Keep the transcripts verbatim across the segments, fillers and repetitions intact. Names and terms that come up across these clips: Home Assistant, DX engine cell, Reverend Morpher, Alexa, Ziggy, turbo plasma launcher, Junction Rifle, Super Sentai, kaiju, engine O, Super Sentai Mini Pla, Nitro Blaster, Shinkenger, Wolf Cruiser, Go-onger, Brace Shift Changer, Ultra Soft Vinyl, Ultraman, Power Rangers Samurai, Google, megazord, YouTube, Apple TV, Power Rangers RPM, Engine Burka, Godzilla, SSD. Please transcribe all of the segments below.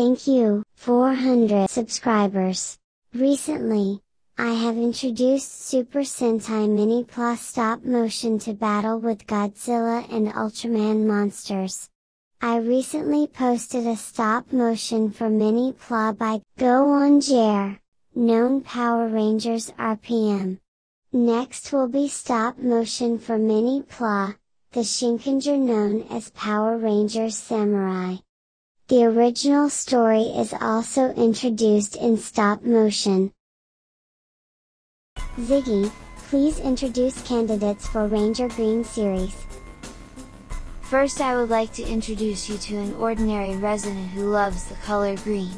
Thank you, four hundred subscribers. Recently, I have introduced Super Sentai Mini Pla stop motion to battle with Godzilla and Ultraman monsters. I recently posted a stop motion for Mini Pla by Go-onger, known Power Rangers R P M. Next will be stop motion for Mini Pla, the Shinkenger known as Power Rangers Samurai. The original story is also introduced in stop motion. Ziggy, please introduce candidates for Ranger Green series. First, I would like to introduce you to an ordinary resident who loves the color green.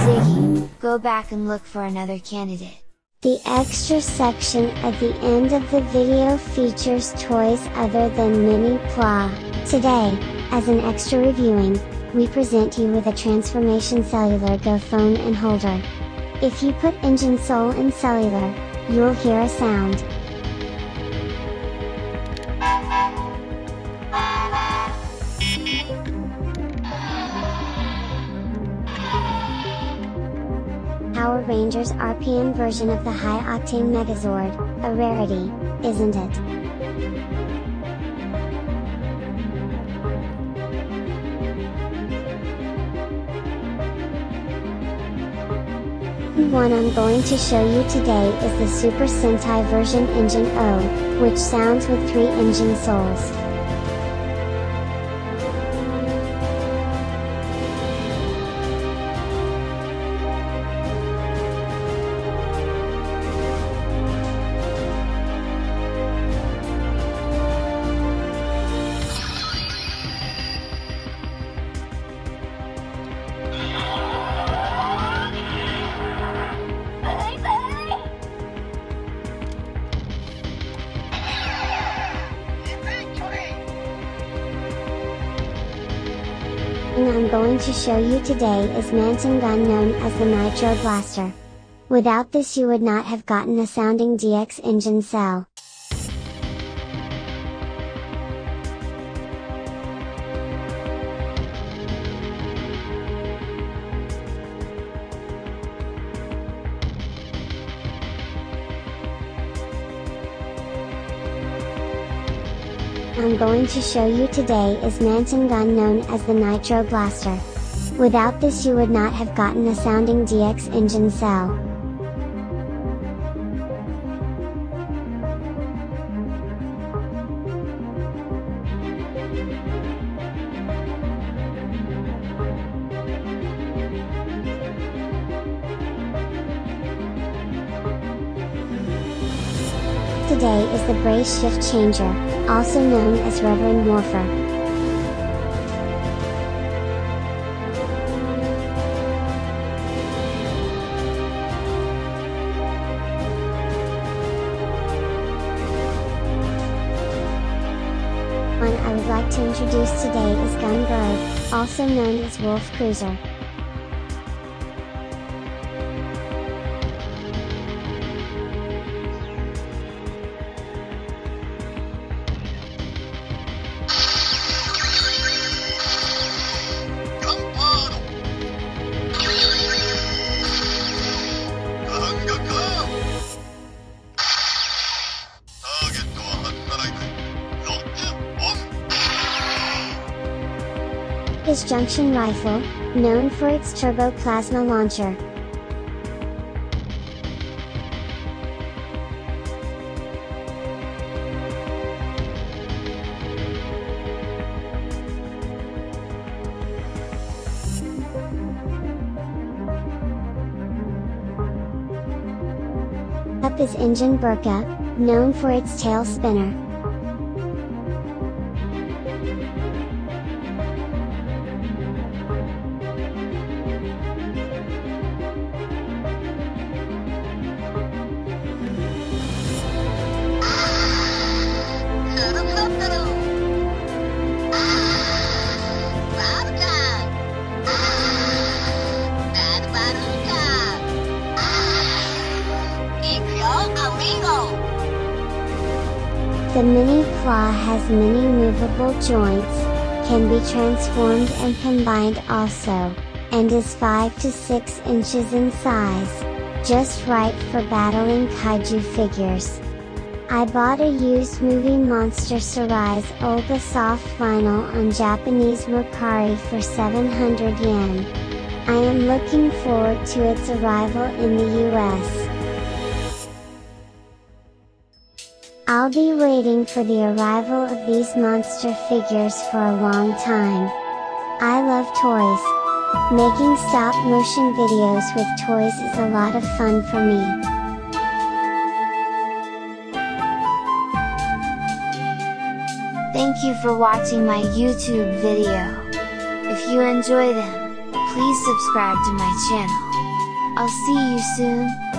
Ziggy, go back and look for another candidate. The extra section at the end of the video features toys other than Mini Pla. Today, as an extra reviewing, we present you with a Transformation Cellular Go phone and holder. If you put Engine Soul in cellular, you'll hear a sound. Power Rangers R P M version of the high-octane megazord, a rarity, isn't it? The one I'm going to show you today is the Super Sentai version Engine O, which sounds with three engine souls. I'm going to show you today is Manton Gun known as the Nitro Blaster. Without this you would not have gotten a sounding D X engine cell. I'm going to show you today is Manton Gun known as the Nitro Blaster. Without this you would not have gotten a sounding D X engine cell. Today is the Brace Shift Changer, also known as Reverend Morpher. One I would like to introduce today is Gun Girl, also known as Wolf Cruiser. Is Junction Rifle, known for its turbo plasma launcher. Up is Engine Burka, known for its tail spinner. Amigo! The Mini Pla has many movable joints, can be transformed and combined also, and is five to six inches in size, just right for battling kaiju figures. I bought a used movie monster Sarai's Ultra Soft Vinyl on Japanese Mercari for seven hundred yen. I am looking forward to its arrival in the U S. I'll be waiting for the arrival of these monster figures for a long time. I love toys. Making stop motion videos with toys is a lot of fun for me. Thank you for watching my YouTube video. If you enjoy them, please subscribe to my channel. I'll see you soon.